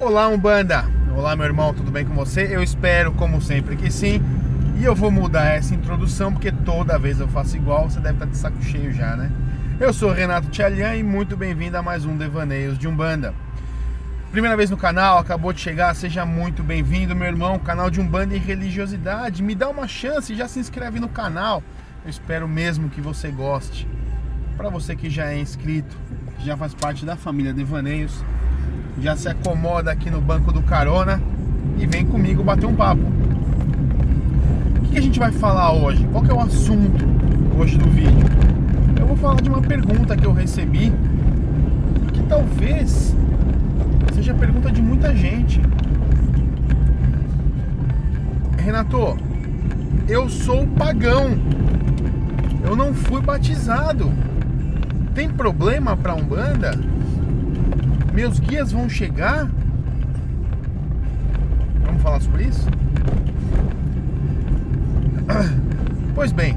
Olá Umbanda, olá meu irmão, tudo bem com você? Eu espero como sempre que sim. E eu vou mudar essa introdução porque toda vez eu faço igual, você deve estar de saco cheio já, né? Eu sou Renato Tchalian e muito bem-vindo a mais um Devaneios de Umbanda. Primeira vez no canal, acabou de chegar, seja muito bem-vindo meu irmão, canal de Umbanda e religiosidade. Me dá uma chance, já se inscreve no canal, eu espero mesmo que você goste. Para você que já é inscrito, que já faz parte da família Devaneios, já se acomoda aqui no banco do carona e vem comigo bater um papo. O que a gente vai falar hoje? Qual que é o assunto hoje do vídeo? Eu vou falar de uma pergunta que eu recebi e que talvez seja a pergunta de muita gente. Renato, eu sou pagão, eu não fui batizado, tem problema para Umbanda? Meus guias vão chegar? Vamos falar sobre isso? Pois bem,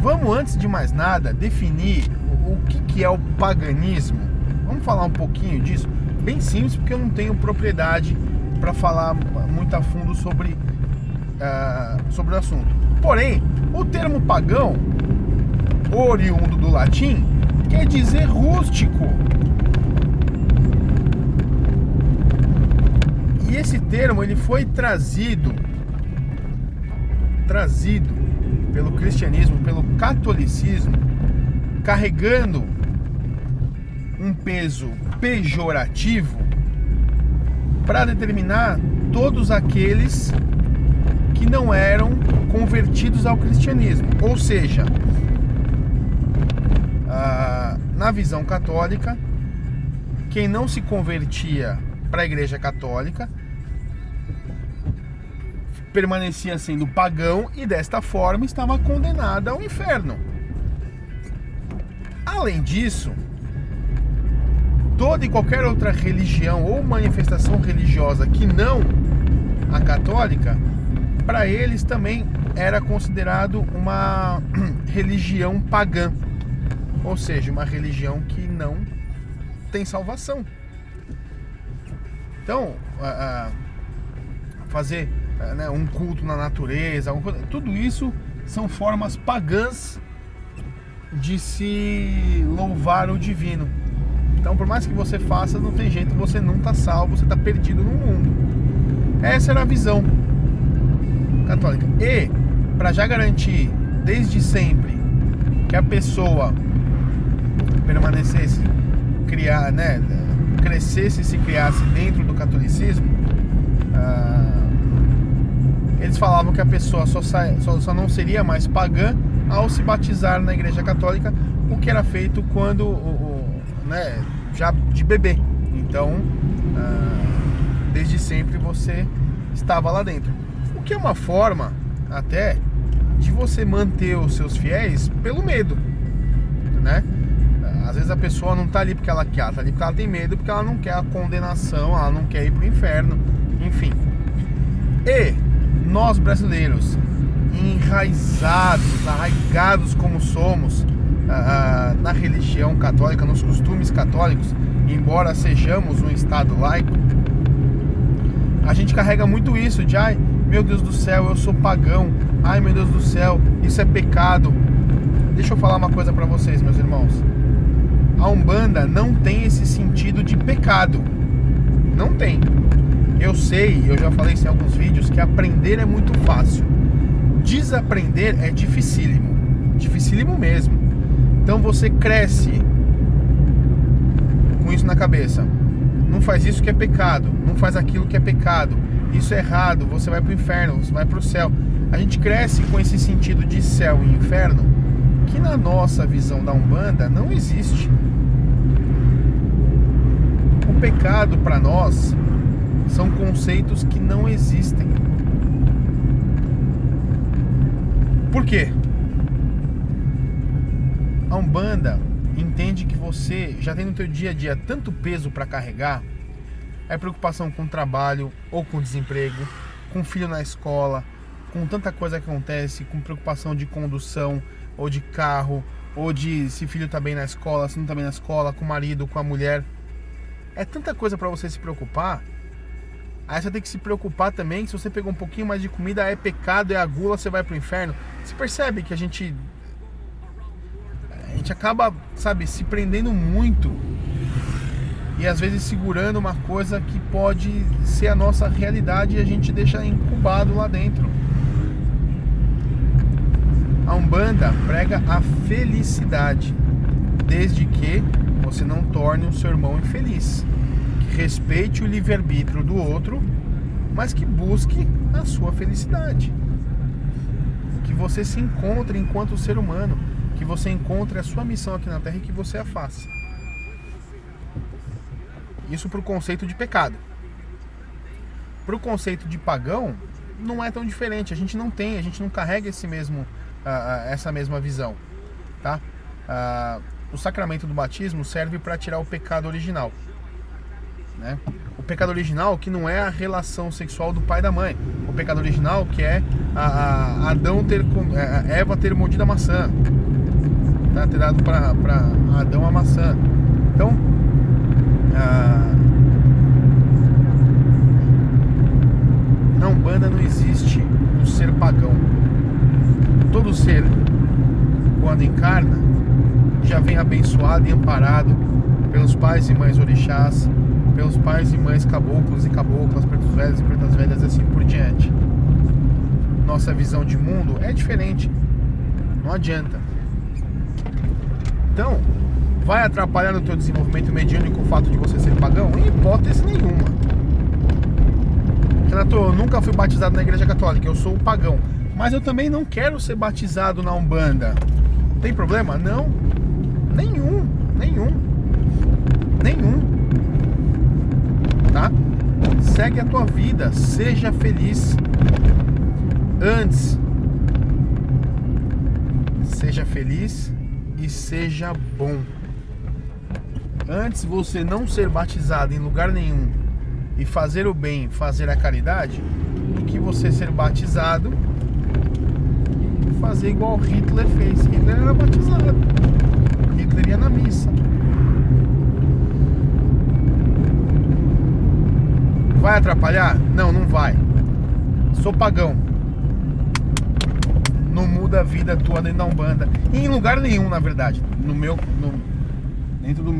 vamos antes de mais nada definir o que é o paganismo. Vamos falar um pouquinho disso? Bem simples, porque eu não tenho propriedade para falar muito a fundo sobre o assunto. Porém, o termo pagão, oriundo do latim, quer dizer rústico. E esse termo ele foi trazido pelo cristianismo, pelo catolicismo, carregando um peso pejorativo para determinar todos aqueles que não eram convertidos ao cristianismo. Ou seja, na visão católica, quem não se convertia para a Igreja Católica permanecia sendo pagão e desta forma estava condenada ao inferno. Além disso, toda e qualquer outra religião ou manifestação religiosa que não a católica, para eles também era considerado uma religião pagã, ou seja, uma religião que não tem salvação. Então, fazer um culto na natureza, tudo isso são formas pagãs de se louvar o divino. Então, por mais que você faça, não tem jeito, você não está salvo, você está perdido no mundo. Essa era a visão católica. E, para já garantir, desde sempre, que a pessoa permanecesse, crescesse e se criasse dentro do catolicismo, eles falavam que a pessoa só não seria mais pagã ao se batizar na Igreja Católica, o que era feito quando já de bebê. Então, desde sempre você estava lá dentro, o que é uma forma até de você manter os seus fiéis pelo medo, né? Às vezes a pessoa não tá ali porque ela quer, ela tá ali porque ela tem medo, porque ela não quer a condenação, ela não quer ir pro inferno, enfim. E nós brasileiros, arraigados como somos na religião católica, nos costumes católicos, embora sejamos um estado laico, a gente carrega muito isso de, ai meu Deus do céu, eu sou pagão, ai meu Deus do céu, isso é pecado. Deixa eu falar uma coisa pra vocês, meus irmãos. A Umbanda não tem esse sentido de pecado. Não tem. Eu sei, eu já falei isso em alguns vídeos, que aprender é muito fácil. Desaprender é dificílimo. Dificílimo mesmo. Então você cresce com isso na cabeça. Não faz isso que é pecado. Não faz aquilo que é pecado. Isso é errado. Você vai pro inferno, você vai pro céu. A gente cresce com esse sentido de céu e inferno que na nossa visão da Umbanda não existe. O pecado para nós são conceitos que não existem. Por quê? A Umbanda entende que você já tem no teu dia a dia tanto peso para carregar, é preocupação com o trabalho ou com o desemprego, com o filho na escola, com tanta coisa que acontece, com preocupação de condução, ou de carro, ou de se filho tá bem na escola, se não tá bem na escola, com o marido, com a mulher. É tanta coisa para você se preocupar Aí você tem que se preocupar também, se você pegou um pouquinho mais de comida, é pecado, é a gula, você vai pro inferno. Você percebe que a gente acaba, sabe, se prendendo muito e às vezes segurando uma coisa que pode ser a nossa realidade e a gente deixa incubado lá dentro. A Umbanda prega a felicidade, desde que você não torne o seu irmão infeliz, que respeite o livre-arbítrio do outro, mas que busque a sua felicidade, que você se encontre enquanto ser humano, que você encontre a sua missão aqui na Terra e que você a faça. Isso para o conceito de pecado. Para o conceito de pagão, não é tão diferente. A gente não carrega essa mesma visão, tá? O sacramento do batismo serve para tirar o pecado original, né? O pecado original que não é a relação sexual do pai e da mãe. O pecado original que é Eva ter mordido a maçã, tá? Ter dado para Adão a maçã. Então, na Umbanda não existe o ser pagão. Todo ser, quando encarna, já vem abençoado e amparado pelos pais e mães orixás, pelos pais e mães caboclos e caboclas, pretos velhos e pretas velhas e assim por diante. Nossa visão de mundo é diferente, não adianta. Então, vai atrapalhar no teu desenvolvimento mediúnico o fato de você ser pagão? Em hipótese nenhuma. Renato, eu nunca fui batizado na Igreja Católica, eu sou pagão, mas eu também não quero ser batizado na Umbanda. Tem problema? Não. Nenhum. Tá? Segue a tua vida, seja feliz. Antes, seja feliz e seja bom. Antes você não ser batizado em lugar nenhum e fazer o bem, fazer a caridade, do que você ser batizado e fazer igual Hitler fez. Hitler era batizado, Hitler ia na missa. Vai atrapalhar? Não, não vai. Sou pagão. Não muda a vida tua dentro da Umbanda. E em lugar nenhum, na verdade. Dentro do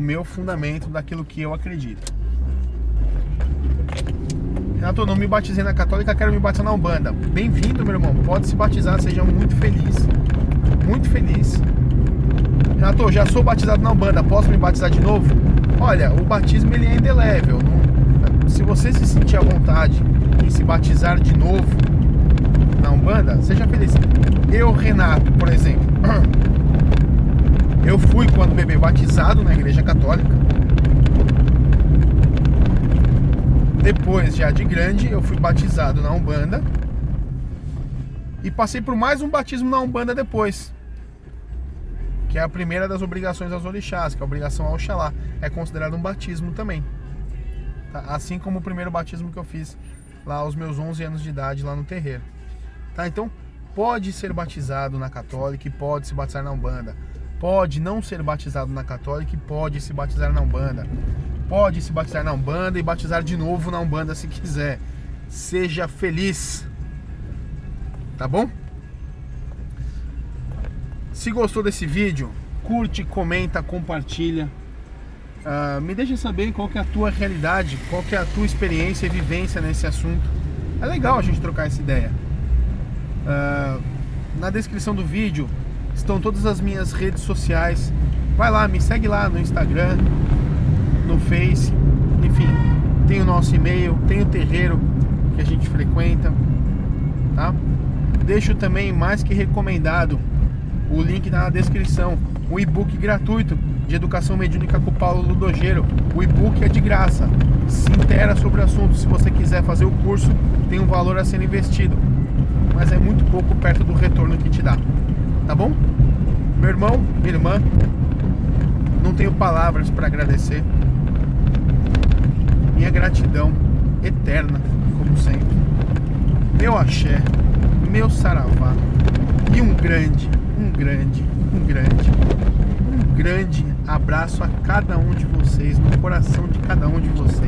meu fundamento, daquilo que eu acredito. Renato, não me batizei na Católica, quero me batizar na Umbanda. Bem-vindo, meu irmão. Pode se batizar, seja muito feliz. Muito feliz. Renato, já sou batizado na Umbanda, posso me batizar de novo? Olha, o batismo ele é indelével. Se você se sentir à vontade em se batizar de novo na Umbanda, seja feliz. Eu, Renato, por exemplo, eu fui, quando bebê, batizado na Igreja Católica. Depois, já de grande, eu fui batizado na Umbanda e passei por mais um batismo na Umbanda depois, que é a primeira das obrigações aos orixás, que é a obrigação ao Oxalá. É considerado um batismo também, assim como o primeiro batismo que eu fiz lá aos meus 11 anos de idade, lá no terreiro, tá? Então, pode ser batizado na Católica e pode se batizar na Umbanda. Pode não ser batizado na Católica e pode se batizar na Umbanda. Pode se batizar na Umbanda e batizar de novo na Umbanda se quiser. Seja feliz, tá bom? Se gostou desse vídeo, curte, comenta, compartilha. Me deixa saber qual que é a tua realidade, qual que é a tua experiência e vivência nesse assunto. É legal a gente trocar essa ideia. Na descrição do vídeo estão todas as minhas redes sociais. Vai lá, me segue lá no Instagram, no Face, enfim. Tem o nosso e-mail, tem o terreiro que a gente frequenta, tá? Deixo também, mais que recomendado, o link na descrição, o e-book gratuito de Educação Mediúnica com o Paulo Ludogero. O e-book é de graça, se intera sobre o assunto. Se você quiser fazer o curso, tem um valor a ser investido, mas é muito pouco perto do retorno que te dá, tá bom? Meu irmão, minha irmã, não tenho palavras para agradecer. Minha gratidão eterna, como sempre. Meu axé, meu saravá e um grande abraço a cada um de vocês, no coração de cada um de vocês.